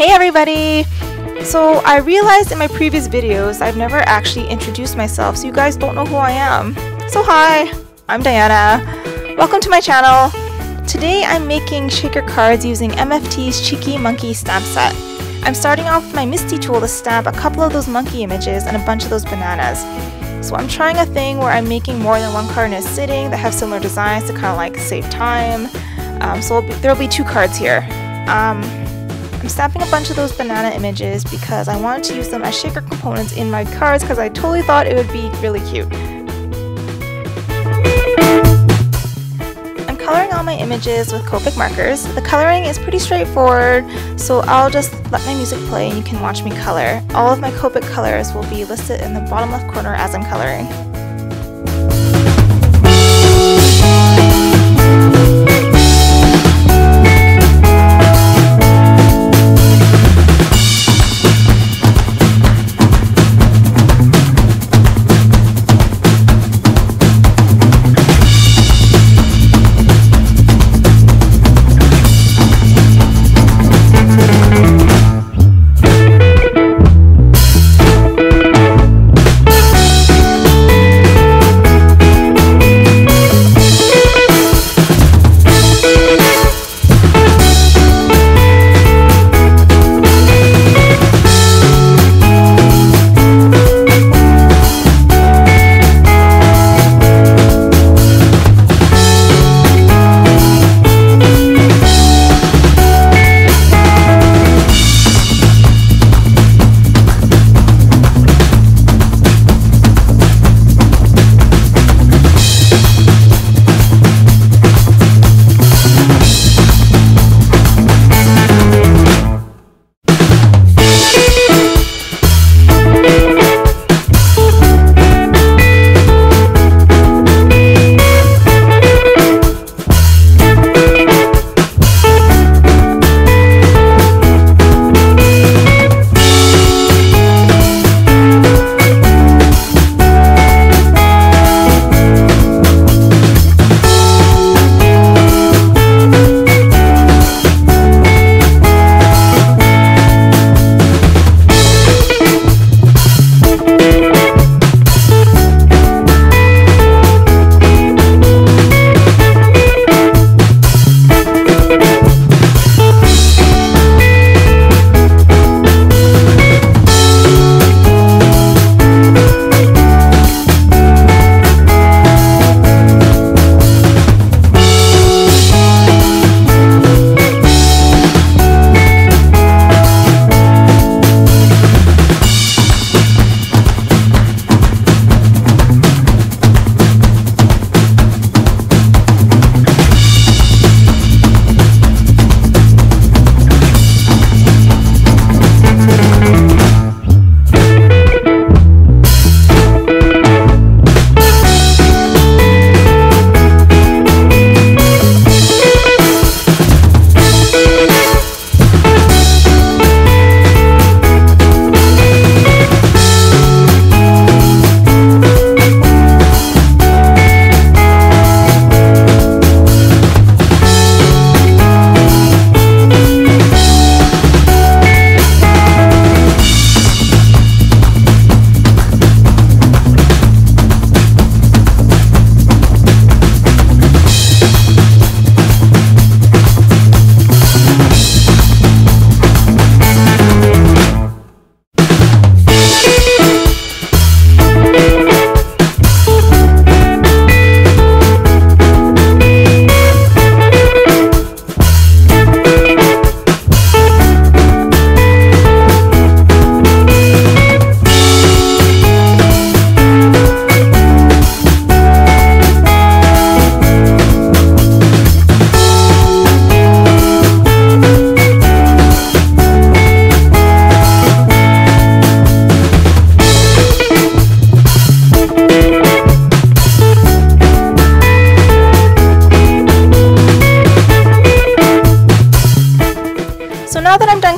Hey everybody! So I realized in my previous videos I've never actually introduced myself, so you guys don't know who I am. So hi, I'm Diana. Welcome to my channel. Today I'm making shaker cards using MFT's Cheeky Monkey stamp set. I'm starting off with my Misti tool to stamp a couple of those monkey images and a bunch of those bananas. So I'm trying a thing where I'm making more than one card in a sitting that have similar designs to kind of like save time. So there'll be two cards here. I'm stamping a bunch of those banana images because I wanted to use them as shaker components in my cards because I totally thought it would be really cute. I'm coloring all my images with Copic markers. The coloring is pretty straightforward, so I'll just let my music play and you can watch me color. All of my Copic colors will be listed in the bottom left corner as I'm coloring.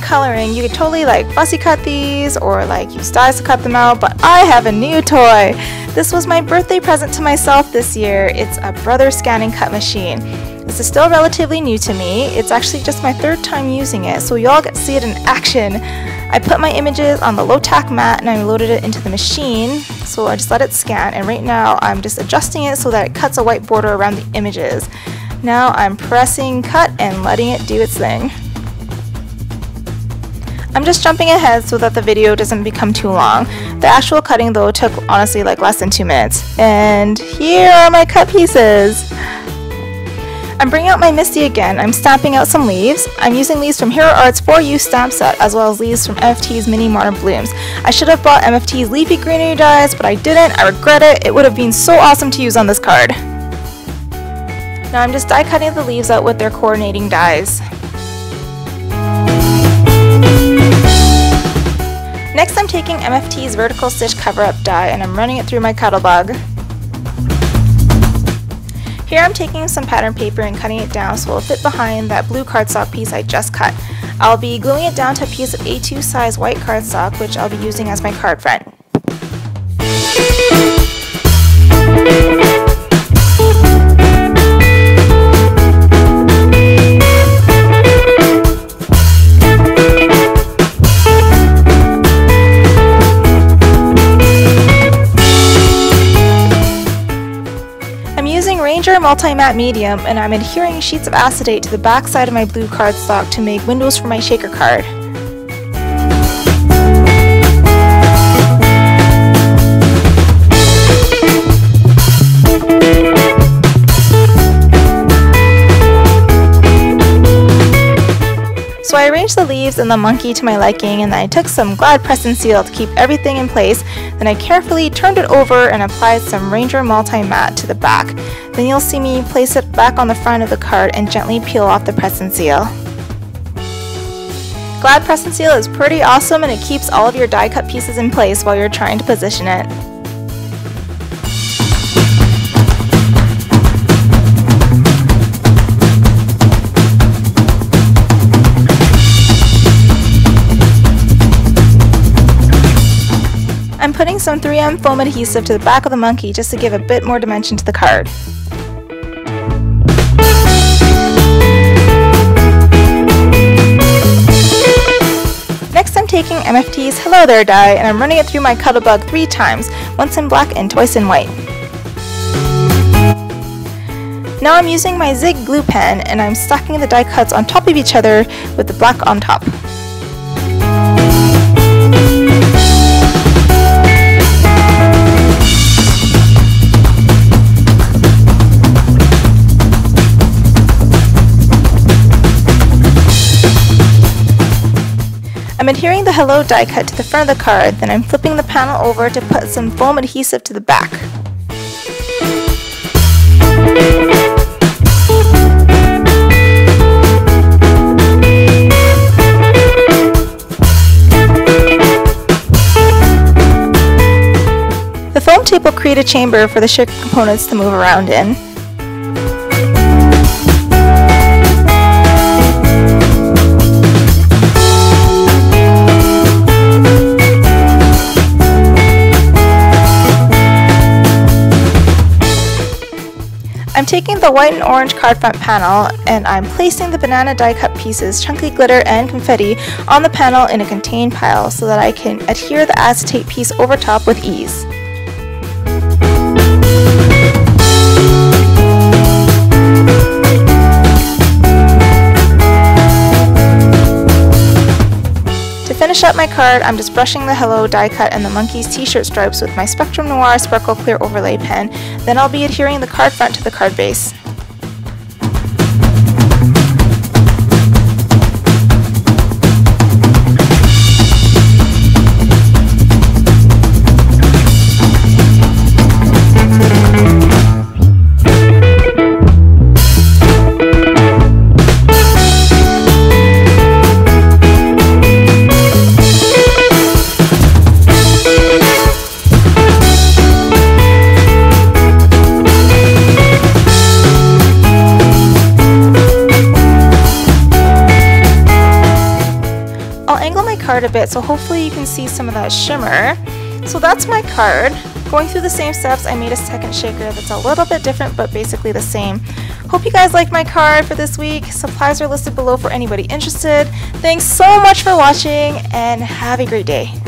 Coloring, you could totally like fussy cut these or like use dies to cut them out, but I have a new toy. This was my birthday present to myself this year. It's a Brother ScanNCut machine. This is still relatively new to me. It's actually just my third time using it, so y'all get to see it in action. I put my images on the low-tack mat and I loaded it into the machine, so I just let it scan, and right now I'm just adjusting it so that it cuts a white border around the images. Now I'm pressing cut and letting it do its thing. I'm just jumping ahead so that the video doesn't become too long. The actual cutting though took honestly like less than 2 minutes. And here are my cut pieces! I'm bringing out my Misti again. I'm stamping out some leaves. I'm using leaves from Hero Arts 4U Stamp Set as well as leaves from MFT's Mini Modern Blooms. I should have bought MFT's Leafy Greenery dies, but I didn't. I regret it. It would have been so awesome to use on this card. Now I'm just die cutting the leaves out with their coordinating dies. Next I'm taking MFT's Vertical Stitch Cover-Up die and I'm running it through my Cuddlebug. Here I'm taking some pattern paper and cutting it down so it will fit behind that blue cardstock piece I just cut. I'll be gluing it down to a piece of A2 size white cardstock, which I'll be using as my card front. Ranger Multi Matte medium, and I'm adhering sheets of acetate to the back side of my blue cardstock to make windows for my shaker card. So I arranged the leaves and the monkey to my liking, and then I took some Glad Press'n Seal to keep everything in place. Then I carefully turned it over and applied some Ranger Multi Matte to the back. Then you'll see me place it back on the front of the card and gently peel off the Press'n Seal. Glad Press'n Seal is pretty awesome, and it keeps all of your die cut pieces in place while you're trying to position it. I'm putting some 3M foam adhesive to the back of the monkey just to give a bit more dimension to the card. Next I'm taking MFT's Hello There die and I'm running it through my Cuddlebug 3 times, once in black and twice in white. Now I'm using my Zig glue pen and I'm stacking the die cuts on top of each other with the black on top. I'm adhering the Hello die cut to the front of the card, then I'm flipping the panel over to put some foam adhesive to the back. The foam tape will create a chamber for the shaker components to move around in. I'm taking the white and orange card front panel and I'm placing the banana die cut pieces, chunky glitter and confetti on the panel in a contained pile so that I can adhere the acetate piece over top with ease. To finish up my card, I'm just brushing the Hello die cut and the monkey's t-shirt stripes with my Spectrum Noir Sparkle Clear Overlay Pen, then I'll be adhering the card front to the card base. I'll angle my card a bit so hopefully you can see some of that shimmer. So that's my card. Going through the same steps, I made a second shaker that's a little bit different, but basically the same. Hope you guys like my card for this week. Supplies are listed below for anybody interested. Thanks so much for watching, and have a great day.